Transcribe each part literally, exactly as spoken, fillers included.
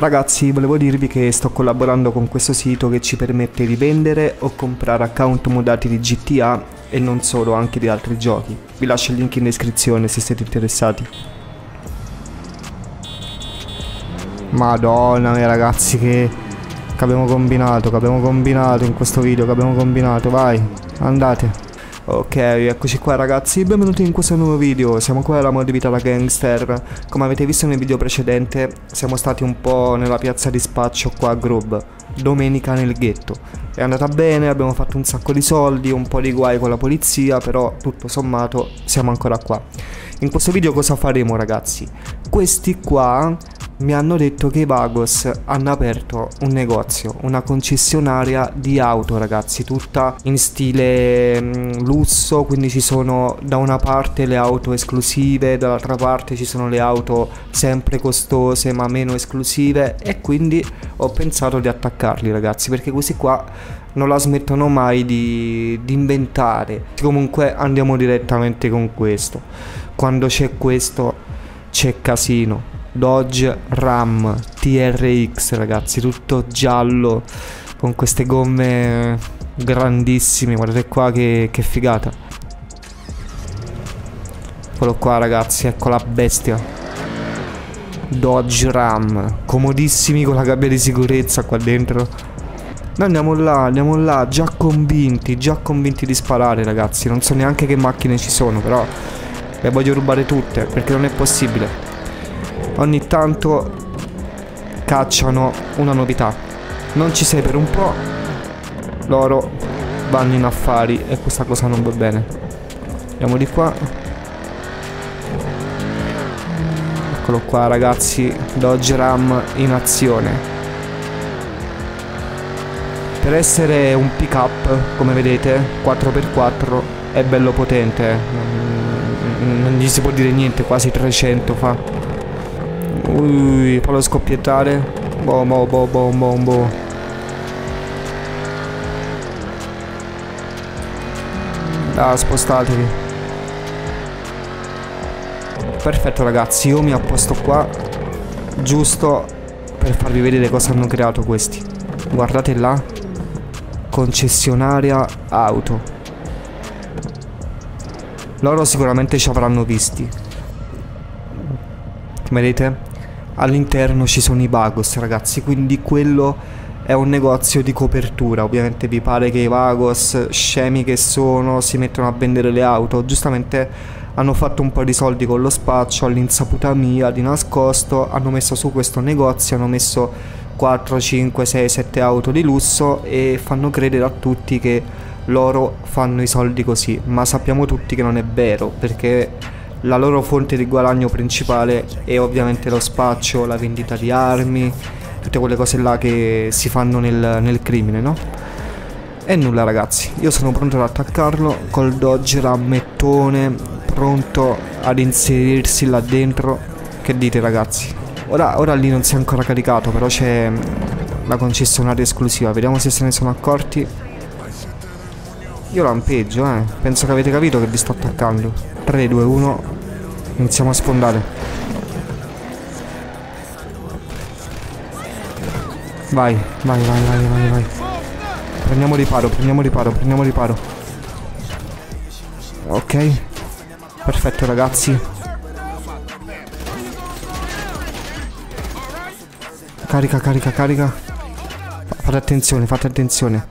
Ragazzi, volevo dirvi che sto collaborando con questo sito che ci permette di vendere o comprare account modati di G T A e non solo, anche di altri giochi. Vi lascio il link in descrizione se siete interessati. Madonna mia ragazzi, che, che abbiamo combinato, che abbiamo combinato in questo video, che abbiamo combinato, vai, andate. Ok, eccoci qua ragazzi, benvenuti in questo nuovo video. Siamo qua alla Mode Vita da Gangster. Come avete visto nel video precedente, siamo stati un po' nella piazza di spaccio qua a Grove, domenica nel ghetto. È andata bene, abbiamo fatto un sacco di soldi, un po' di guai con la polizia, però tutto sommato siamo ancora qua. In questo video cosa faremo ragazzi? Questi qua mi hanno detto che i Vagos hanno aperto un negozio, una concessionaria di auto ragazzi, tutta in stile mh, lusso, quindi ci sono da una parte le auto esclusive, dall'altra parte ci sono le auto sempre costose ma meno esclusive, e quindi ho pensato di attaccarli ragazzi, perché questi qua non la smettono mai di, di inventare. Comunque andiamo direttamente con questo. Quando c'è questo c'è casino. Dodge Ram T R X ragazzi, tutto giallo con queste gomme grandissime, guardate qua che, che figata. Eccolo qua ragazzi, ecco la bestia Dodge Ram, comodissimi con la gabbia di sicurezza qua dentro. No, andiamo là, andiamo là, già convinti, già convinti di sparare ragazzi. Non so neanche che macchine ci sono, però le voglio rubare tutte, perché non è possibile. Ogni tanto cacciano una novità. Non ci sei per un po', loro vanno in affari e questa cosa non va bene. Andiamo di qua. Eccolo qua ragazzi, Dodge Ram in azione. Per essere un pick up, come vedete, quattro per quattro è bello potente. Non gli si può dire niente, quasi trecento fa. Ui, fallo scoppiettare. Boh, boh, boh, boh, boh, boh. Ah, spostatevi. Perfetto ragazzi, io mi apposto qua, giusto per farvi vedere cosa hanno creato questi. Guardate là, concessionaria auto. Loro sicuramente ci avranno visti. Vedete? All'interno ci sono i Vagos ragazzi, quindi quello è un negozio di copertura. Ovviamente vi pare che i Vagos, scemi che sono, si mettono a vendere le auto. Giustamente hanno fatto un po' di soldi con lo spaccio, all'insaputa mia, di nascosto. Hanno messo su questo negozio, hanno messo quattro, cinque, sei, sette auto di lusso e fanno credere a tutti che loro fanno i soldi così. Ma sappiamo tutti che non è vero, perché la loro fonte di guadagno principale è ovviamente lo spaccio, la vendita di armi, tutte quelle cose là che si fanno nel, nel crimine, no? E nulla ragazzi, io sono pronto ad attaccarlo col Dodge Rammettone, pronto ad inserirsi là dentro. Che dite ragazzi? Ora, ora lì non si è ancora caricato, però c'è la concessionaria esclusiva, vediamo se se ne sono accorti. Io lampeggio, eh, penso che avete capito che vi sto attaccando. Tre, due, uno, iniziamo a sfondare. Vai, vai, vai, vai, vai, vai. Prendiamo riparo, prendiamo riparo, prendiamo riparo. Ok, perfetto ragazzi. Carica, carica, carica. Fate attenzione, fate attenzione.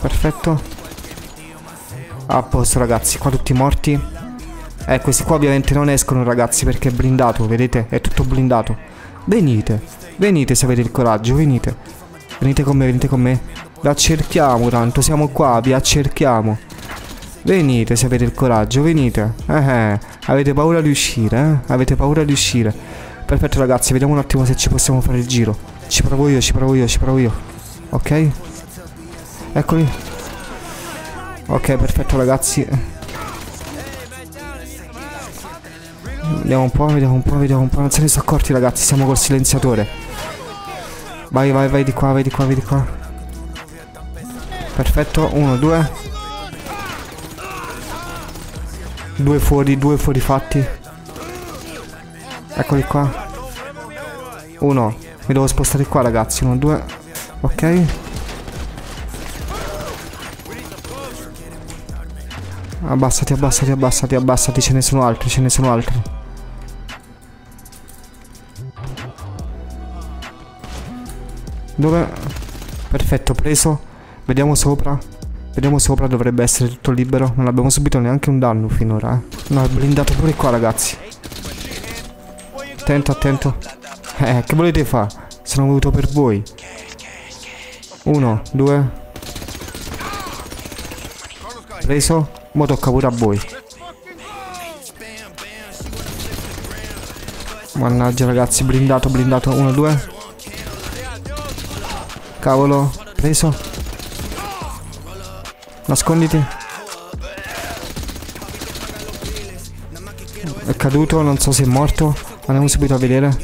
Perfetto. A posto ragazzi, qua tutti morti. Eh, questi qua ovviamente non escono ragazzi, perché è blindato, vedete? È tutto blindato. Venite, venite se avete il coraggio, venite. Venite con me, venite con me. Vi accerchiamo tanto, siamo qua, vi accerchiamo. Venite se avete il coraggio, venite. Eh eh, avete paura di uscire, eh? Avete paura di uscire. Perfetto ragazzi, vediamo un attimo se ci possiamo fare il giro. Ci provo io, ci provo io, ci provo io. Ok? Eccoli. Ok, perfetto ragazzi. Vediamo un po', vediamo un po', vediamo un po'. Non se ne sono accorti ragazzi, siamo col silenziatore. Vai, vai, vai di qua, vai di qua, vai di qua. Perfetto, uno, due. Due fuori, due fuori fatti. Eccoli qua. uno. Mi devo spostare qua, ragazzi. Uno, due. Ok. Abbassati, abbassati, abbassati, abbassati. Ce ne sono altri, ce ne sono altri. Dove? Perfetto, preso. Vediamo sopra. Vediamo sopra, dovrebbe essere tutto libero. Non abbiamo subito neanche un danno finora, eh. No, è blindato pure qua, ragazzi. Attento, attento. Eh, che volete fare? Sono venuto per voi. Uno, due. Preso. Mo' tocca pure a voi. Mannaggia, ragazzi. Blindato, blindato. Uno, due. Cavolo. Preso. Nasconditi. È caduto. Non so se è morto. Andiamo subito a vedere.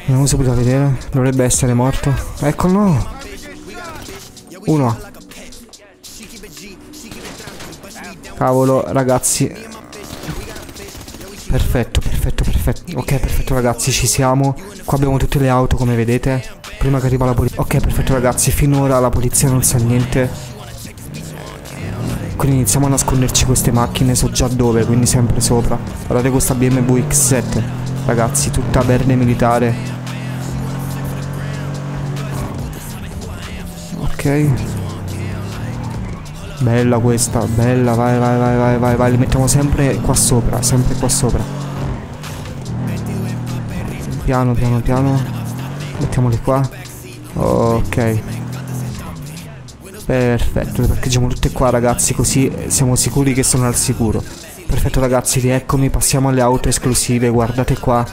Andiamo subito a vedere. Dovrebbe essere morto. Eccolo. Uno. Cavolo, ragazzi. Perfetto, perfetto, perfetto. Ok, perfetto, ragazzi, ci siamo. Qua abbiamo tutte le auto, come vedete. Prima che arriva la polizia. Ok, perfetto, ragazzi. Finora la polizia non sa niente. Quindi iniziamo a nasconderci queste macchine, so già dove, quindi sempre sopra. Guardate questa B M W X sette, ragazzi, tutta verde militare. Ok. Bella questa, bella, vai, vai, vai, vai, vai, vai. Li mettiamo sempre qua sopra, sempre qua sopra. Piano, piano, piano. Mettiamoli qua. Ok. Perfetto, le parcheggiamo tutte qua, ragazzi, così siamo sicuri che sono al sicuro. Perfetto, ragazzi, rieccomi, passiamo alle auto esclusive, guardate qua.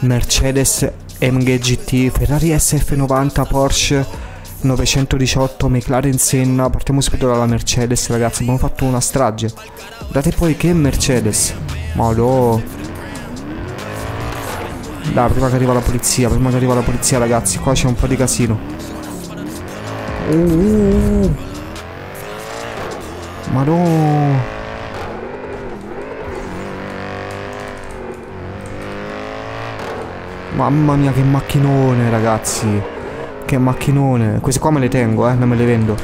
Mercedes A M G G T, Ferrari S F novanta, Porsche novecentodiciotto, McLaren Senna. Partiamo subito dalla Mercedes, ragazzi, abbiamo fatto una strage. Guardate poi che Mercedes. Ma no. Dai, prima che arriva la polizia, prima che arriva la polizia, ragazzi, qua c'è un po' di casino. Uh, uh, uh. Ma no. Mamma mia, che macchinone, ragazzi. Che macchinone. Queste qua me le tengo, eh, non me le vendo.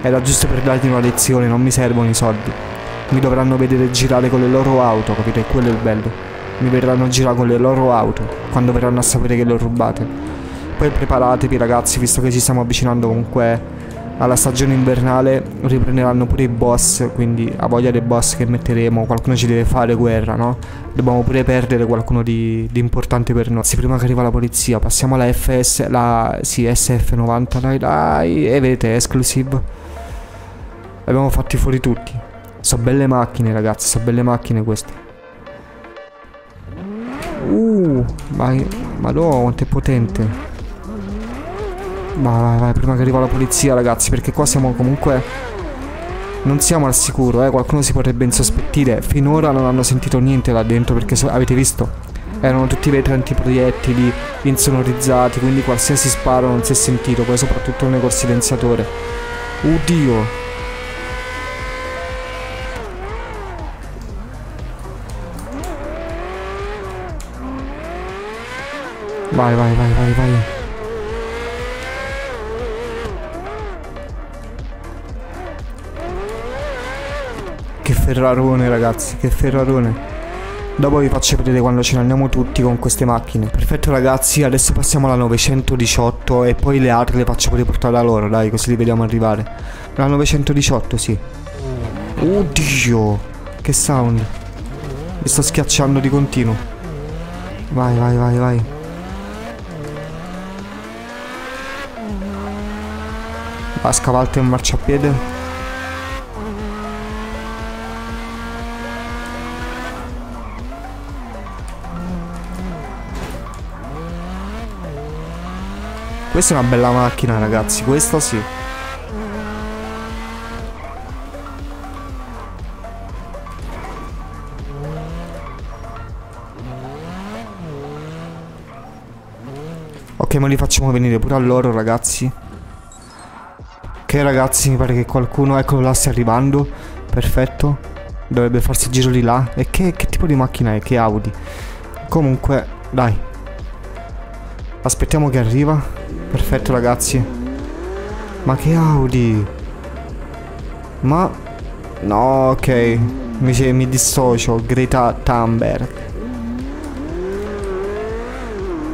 Era giusto per dargli una lezione, non mi servono i soldi. Mi dovranno vedere girare con le loro auto, capito? E quello è il bello. Mi verranno a girare con le loro auto quando verranno a sapere che le ho rubate. Poi preparatevi, ragazzi, visto che ci stiamo avvicinando comunque alla stagione invernale. Riprenderanno pure i boss, quindi a voglia dei boss che metteremo. Qualcuno ci deve fare guerra, no? Dobbiamo pure perdere qualcuno di, di importante per noi. Sì, prima che arriva la polizia. Passiamo alla F S, la sì, S F novanta, dai, dai. E vedete, esclusive. Abbiamo fatti fuori tutti. So belle macchine, ragazzi, so belle macchine queste. Uh, vai, ma no, quanto è potente. Vai, vai, vai, prima che arriva la polizia, ragazzi, perché qua siamo comunque... Non siamo al sicuro, eh, qualcuno si potrebbe insospettire. Finora non hanno sentito niente là dentro, perché so, avete visto? Erano tutti vetri antiproiettili, insonorizzati, quindi qualsiasi sparo non si è sentito, poi soprattutto noi col silenziatore. Oddio! Vai, vai, vai, vai, vai. Che ferrarone, ragazzi, che ferrarone. Dopo vi faccio vedere quando ce ne andiamo tutti con queste macchine. Perfetto, ragazzi, adesso passiamo alla novecentodiciotto e poi le altre le faccio pure portare da loro, dai, così li vediamo arrivare. La novecentodiciotto, sì. Oddio, che sound. Mi sto schiacciando di continuo. Vai, vai, vai, vai. Va, scavalca un marciapiede. Questa è una bella macchina, ragazzi, questa sì. Ok, ma li facciamo venire pure a loro, ragazzi. Ok, ragazzi, mi pare che qualcuno... Eccolo là, stia arrivando. Perfetto. dovrebbe farsi il giro di là. E che, che tipo di macchina è? Che Audi? Comunque, dai, aspettiamo che arriva. Perfetto, ragazzi. Ma che Audi? Ma... no, ok, mi, mi dissocio. Greta Thunberg.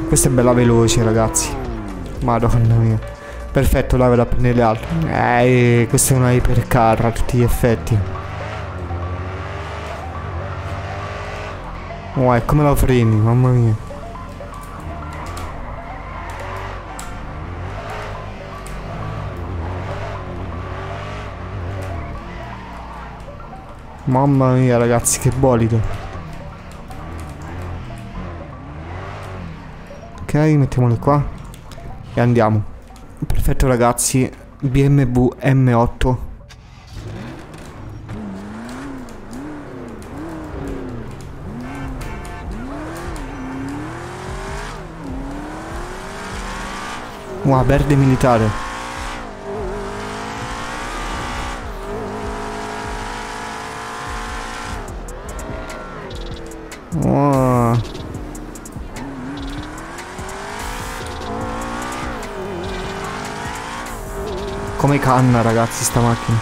Questa è bella veloce, ragazzi. Madonna mia. Perfetto, là vado a prendere l'altro. Eh, questa è una ipercar a tutti gli effetti. Oh, eh, come la freni, mamma mia. Mamma mia, ragazzi, che bolido. Ok, mettiamole qua e andiamo. Perfetto, ragazzi, B M W M otto. Wow, verde militare. Wow. Come canna, ragazzi, sta macchina.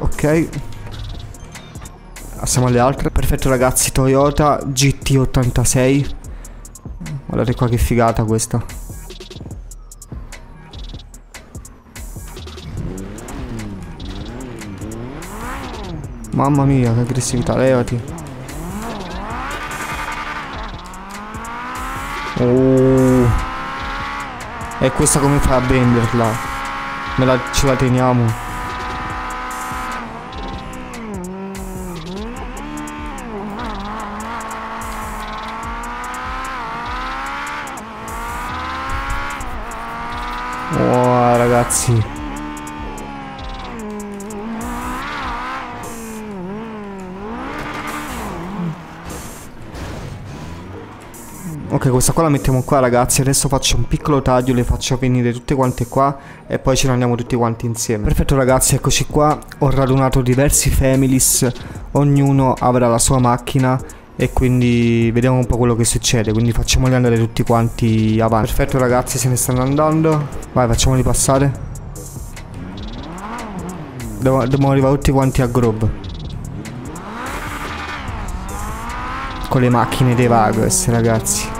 Ok, passiamo alle altre. Perfetto, ragazzi, Toyota G T ottantasei. Guardate qua che figata questa. Mamma mia, che aggressività, levati. Oh. E questa come fa a venderla? Me la, ce la teniamo. Oh, ragazzi. Ok, questa qua la mettiamo qua, ragazzi. Adesso faccio un piccolo taglio, le faccio venire tutte quante qua e poi ce ne andiamo tutti quanti insieme. Perfetto, ragazzi, eccoci qua. Ho radunato diversi families, ognuno avrà la sua macchina e quindi vediamo un po' quello che succede. Quindi facciamoli andare tutti quanti avanti. Perfetto, ragazzi, se ne stanno andando. Vai, facciamoli passare. Dobbiamo, dobbiamo arrivare tutti quanti a Grove con le macchine dei Vagos, ragazzi.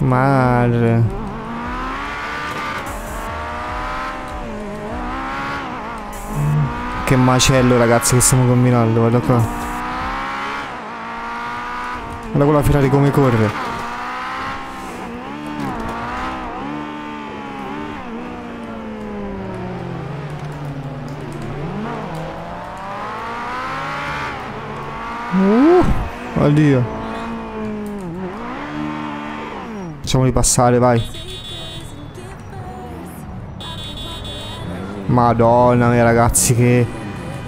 Madre. Che macello, ragazzi, che stiamo combinando. Guarda qua. Guarda quella Ferrari come corre. Uh, oddio. Facciamoli passare, vai. Madonna mia, ragazzi, che,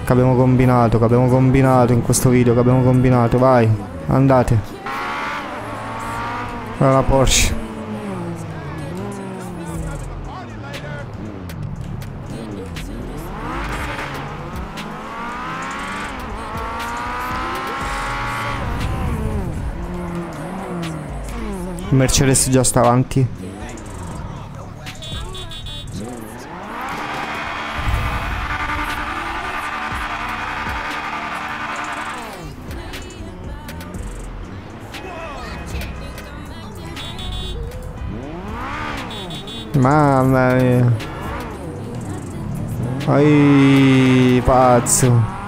che abbiamo combinato, che abbiamo combinato in questo video, che abbiamo combinato, vai, andate. Guarda la Porsche. Il Mercedes già sta avanti. Mamma mia. Ai, pazzo.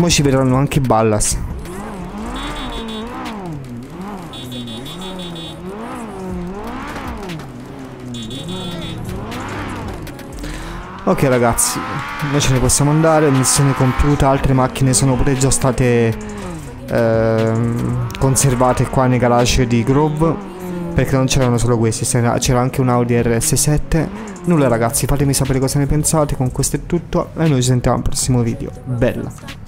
Mo' ci vedranno anche Ballas. Ok ragazzi, noi ce ne possiamo andare, missione compiuta, altre macchine sono pure già state ehm, conservate qua nei garage di Grove, perché non c'erano solo questi, c'era anche un Audi R S sette. Nulla ragazzi, fatemi sapere cosa ne pensate, con questo è tutto e noi ci sentiamo al prossimo video. Bella!